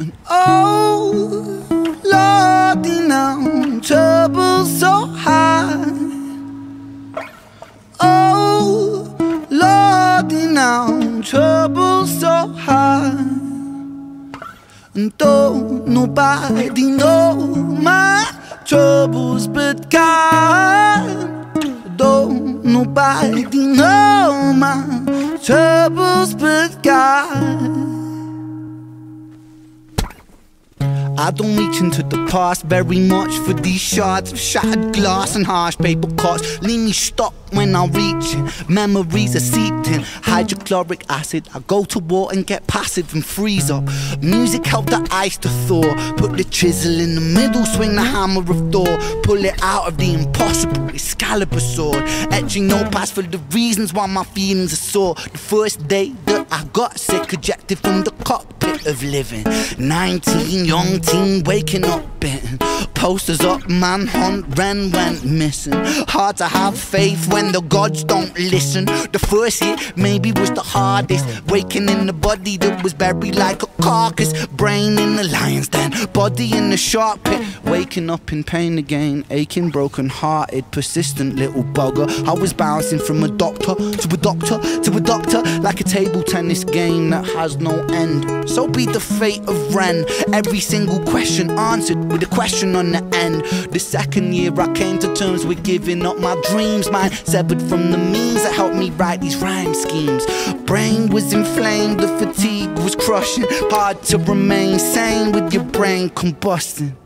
And oh, Lordy, now trouble's so high. Oh, Lordy, now trouble's so high. And don't nobody know my troubles but God. Don't nobody know my troubles but God. I don't reach into the past very much for these shards of shattered glass and harsh paper cuts. Leave me stuck when I reach in. Memories are seeped in hydrochloric acid. I go to war and get passive and freeze up. Music helped the ice to thaw. Put the chisel in the middle, swing the hammer of Thor. Pull it out of the impossible Excalibur sword. Etching notepads for the reasons why my feelings are sore. The first day that I got sick, ejected from the cockpit of living. 19, young teen, waking up bitten. Posters up, manhunt, Ren went missing. Hard to have faith when the gods don't listen. The first hit maybe was the hardest. Waking in the body that was buried like a carcass. Brain in the lion's den, body in the shark pit. Waking up in pain again, aching, broken-hearted, persistent little bugger. I was bouncing from a doctor to a doctor to a doctor, like a table tennis game that has no end. So be the fate of Ren. Every single question answered with a question on the end. The second year I came to terms with giving up my dreams. Mine severed from the means that helped me write these rhyme schemes. Brain was inflamed, the fatigue was crushing. Hard to remain sane with your brain combusting.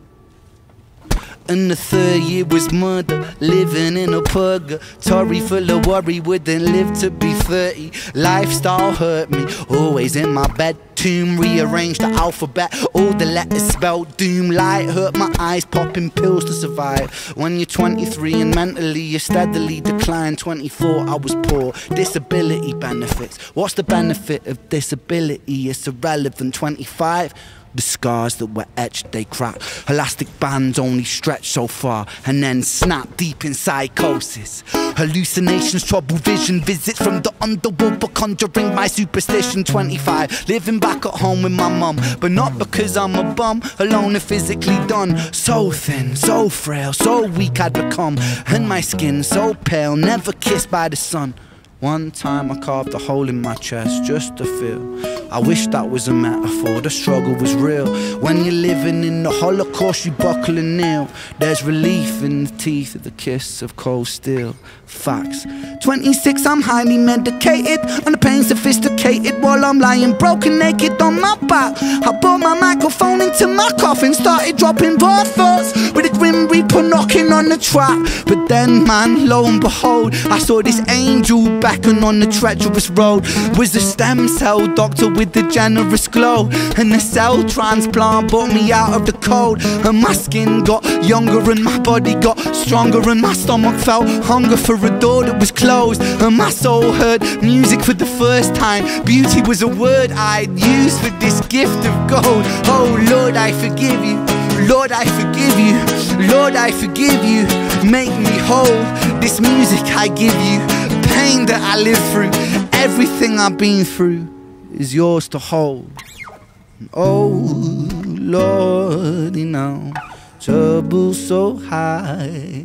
And the third year was murder, living in a purgatory full of worry, wouldn't live to be 30. Lifestyle hurt me, always in my bed. Tomb rearranged the alphabet, all the letters spelled doom. Light hurt my eyes, popping pills to survive. When you're 23 and mentally you steadily decline. 24 I was poor, disability benefits. What's the benefit of disability? It's irrelevant. 25, the scars that were etched, they crack. Elastic bands only stretch so far and then snap, deep in psychosis. Hallucinations, trouble vision, visits from the underworld for conjuring my superstition. 25, living back at home with my mum, but not because I'm a bum. Alone and physically done, so thin, so frail, so weak I'd become. And my skin so pale, never kissed by the sun. One time I carved a hole in my chest just to feel. I wish that was a metaphor, the struggle was real. When you're living in the Holocaust you buckle and kneel. There's relief in the teeth of the kiss of cold steel. Facts. 26, I'm highly medicated and the pain sophisticated, while I'm lying broken naked on my back. I brought my microphone into my coffin, started dropping raw thoughts with a grim reaper knocking on the track. But then man, lo and behold, I saw this angel back. And on the treacherous road was a stem cell doctor with a generous glow. And the cell transplant brought me out of the cold. And my skin got younger and my body got stronger. And my stomach felt hunger for a door that was closed. And my soul heard music for the first time. Beauty was a word I'd used for this gift of gold. Oh Lord, I forgive you. Lord, I forgive you. Lord, I forgive you. Make me whole. This music I give you. Pain that I live through, everything I've been through is yours to hold. And oh Lordy, now trouble so high.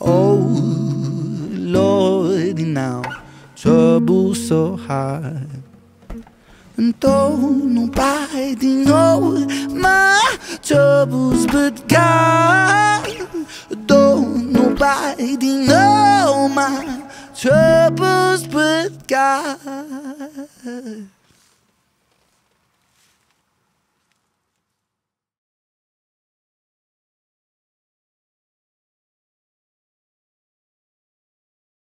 Oh Lordy, now trouble so high. And don't nobody know my troubles but God. Don't nobody know my troubles but God.